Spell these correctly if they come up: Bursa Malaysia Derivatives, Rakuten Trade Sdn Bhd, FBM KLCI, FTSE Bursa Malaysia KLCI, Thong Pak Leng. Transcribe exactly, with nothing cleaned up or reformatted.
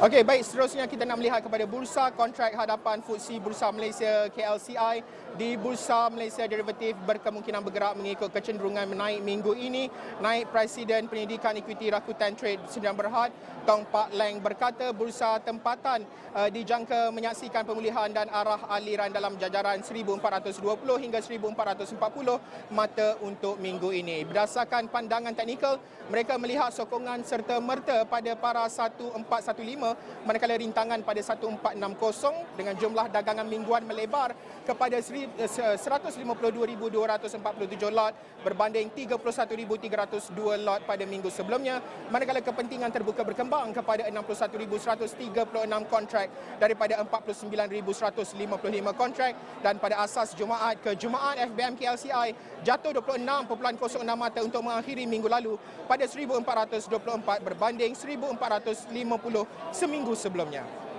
Okey, baik, seterusnya kita nak melihat kepada bursa kontrak hadapan F T S E Bursa Malaysia K L C I. Di Bursa Malaysia Derivatives berkemungkinan bergerak mengikut kecenderungan menaik minggu ini. Naib Presiden Pendidikan Ekuiti Rakuten Trade Sdn Bhd, Thong Pak Leng berkata bursa tempatan uh, dijangka menyaksikan pemulihan dan arah aliran dalam jajaran seribu empat ratus dua puluh hingga seribu empat ratus empat puluh mata untuk minggu ini. Berdasarkan pandangan teknikal, mereka melihat sokongan serta-merta pada para seribu empat ratus lima belas manakala rintangan pada seribu empat ratus enam puluh dengan jumlah dagangan mingguan melebar kepada seratus lima puluh dua ribu dua ratus empat puluh tujuh lot berbanding tiga puluh satu ribu tiga ratus dua lot pada minggu sebelumnya, manakala kepentingan terbuka berkembang kepada enam puluh satu ribu seratus tiga puluh enam kontrak daripada empat puluh sembilan ribu seratus lima puluh lima kontrak. Dan pada asas Jumaat ke Jumaat, F B M K L C I jatuh dua puluh enam perpuluhan kosong enam mata untuk mengakhiri minggu lalu pada seribu empat ratus dua puluh empat berbanding seribu empat ratus lima puluh seminggu sebelumnya.